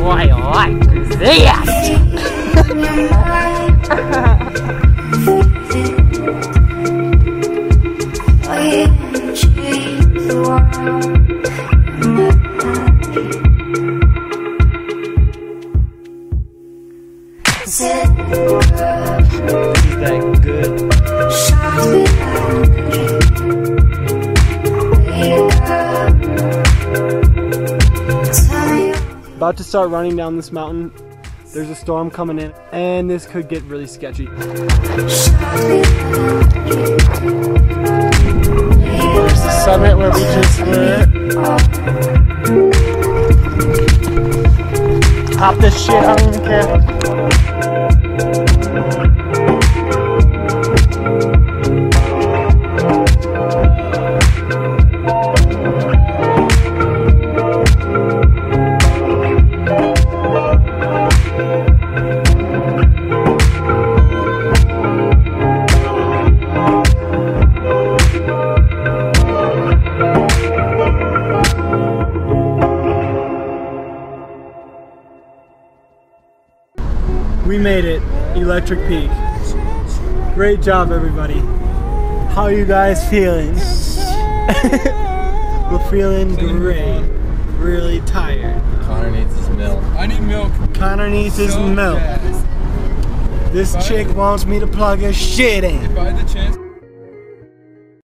Why, like this? About to start running down this mountain. There's a storm coming in, and this could get really sketchy. There's the summit where we just were. Pop this shit, I don't even care. We made it, Electric Peak. Great job, everybody. How are you guys feeling? We're feeling great. Really tired. Connor needs his milk. I need milk. Connor needs his milk. This chick wants me to plug her shit in.